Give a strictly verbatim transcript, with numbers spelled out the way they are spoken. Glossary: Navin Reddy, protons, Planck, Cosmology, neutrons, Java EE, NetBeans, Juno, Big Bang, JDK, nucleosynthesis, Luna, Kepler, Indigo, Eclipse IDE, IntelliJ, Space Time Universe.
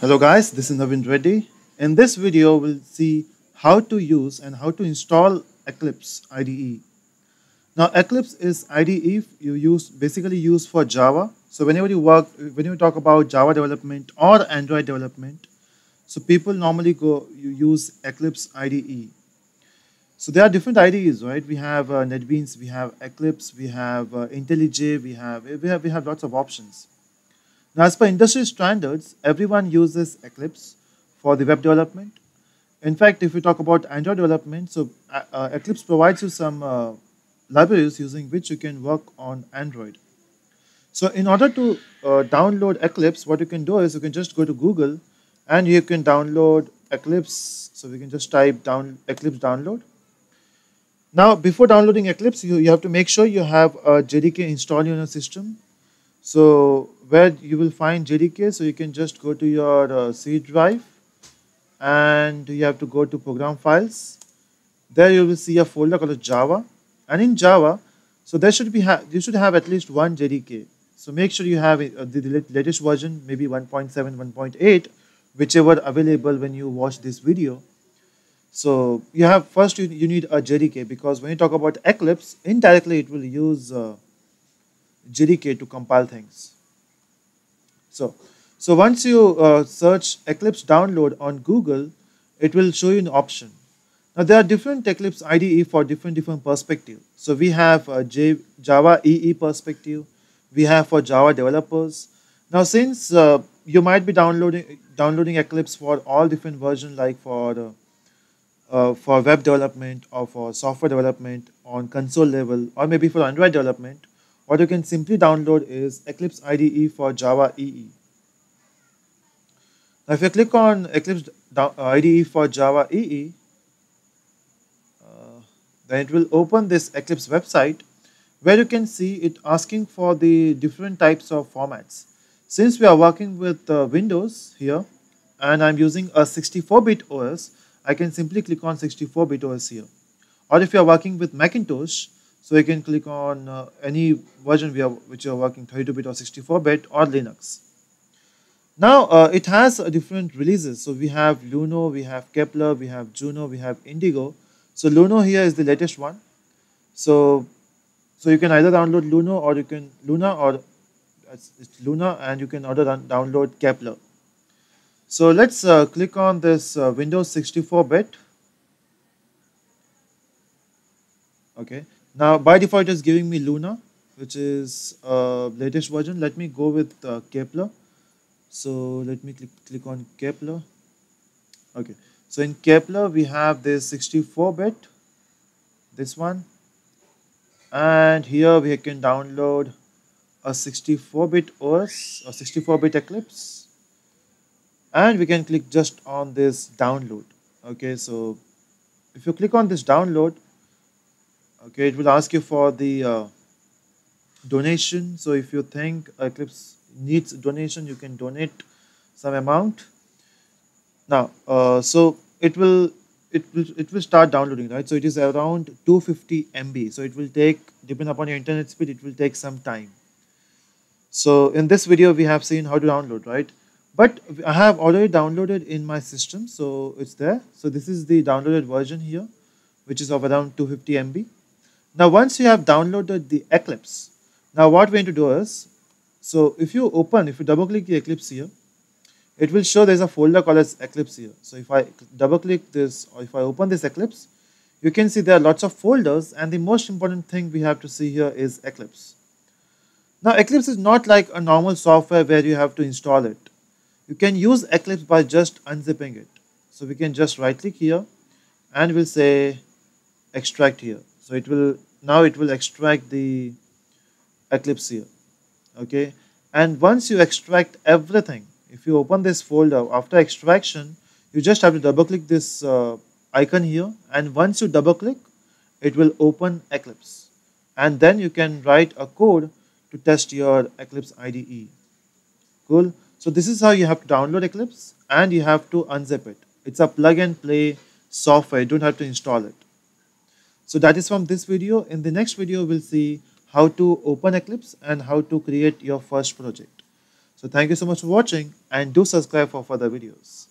Hello guys, this is Navin Reddy. In this video, we'll see how to use and how to install Eclipse I D E. Now, Eclipse is I D E you use basically used for Java. So whenever you work, when you talk about Java development or Android development, so people normally go you use Eclipse I D E. So there are different I D Es, right? We have uh, NetBeans, we have Eclipse, we have uh, IntelliJ, we have we have we have lots of options. Now, as per industry standards, everyone uses Eclipse for the web development. In fact, if we talk about Android development, so uh, uh, Eclipse provides you some uh, libraries using which you can work on Android. So in order to uh, download Eclipse, what you can do is you can just go to Google and you can download Eclipse. So we can just type down Eclipse download. Now, before downloading Eclipse, you, you have to make sure you have a J D K installed on your system. So where you will find J D K, so you can just go to your uh, C drive and you have to go to program files. There you will see a folder called Java, and in Java, so there should be ha you should have at least one J D K. So make sure you have uh, the, the latest version, maybe one point seven, one point eight, whichever available when you watch this video. So you have first you, you need a J D K, because when you talk about Eclipse, indirectly it will use uh, J D K to compile things. So, so once you uh, search Eclipse download on Google, it will show you an option. Now there are different Eclipse I D E for different different perspective. So we have uh, J Java E E perspective, we have for Java developers. Now since uh, you might be downloading downloading Eclipse for all different versions, like for uh, uh, for web development or for software development on console level, or maybe for Android development. What you can simply download is Eclipse I D E for Java E E. Now if you click on Eclipse I D E for Java E E, uh, then it will open this Eclipse website, where you can see it asking for the different types of formats. Since we are working with uh, Windows here, and I'm using a sixty-four bit O S, I can simply click on sixty-four bit O S here. Or if you are working with Macintosh, so you can click on uh, any version we are, which you are working, thirty-two bit or sixty-four bit or Linux. Now uh, it has uh, different releases. So we have Luna, we have Kepler, we have Juno, we have Indigo. So Luna here is the latest one. So so you can either download Luna or you can Luna or it's, it's Luna, and you can order download Kepler. So let's uh, click on this uh, Windows sixty-four bit. Okay. Now, by default, it's giving me Luna, which is uh, latest version. Let me go with uh, Kepler. So let me click, click on Kepler. Okay. So in Kepler, we have this sixty-four bit, this one. And here we can download a sixty-four bit O S, or sixty-four bit Eclipse. And we can click just on this download. Okay. So if you click on this download, okay, it will ask you for the uh, donation. So if you think Eclipse needs donation, you can donate some amount. Now, uh, so it will it will it will start downloading, right? So it is around two hundred fifty M B. So it will take, depending upon your internet speed, it will take some time. So in this video, we have seen how to download, right? But I have already downloaded in my system, so it's there. So this is the downloaded version here, which is of around two hundred fifty M B. Now, once you have downloaded the Eclipse, now what we're going to do is, so if you open, if you double click the Eclipse here, it will show there's a folder called as Eclipse here. So if I double click this, or if I open this Eclipse, you can see there are lots of folders, and the most important thing we have to see here is Eclipse. Now, Eclipse is not like a normal software where you have to install it. You can use Eclipse by just unzipping it. So we can just right click here, and we'll say extract here. So it will, now it will extract the Eclipse here, okay? And once you extract everything, if you open this folder, after extraction, you just have to double click this uh, icon here, and once you double click, it will open Eclipse. And then you can write a code to test your Eclipse I D E. Cool? So this is how you have to download Eclipse, and you have to unzip it. It's a plug and play software, you don't have to install it. So that is from this video. In the next video, we'll see how to open Eclipse and how to create your first project. So thank you so much for watching, and do subscribe for further videos.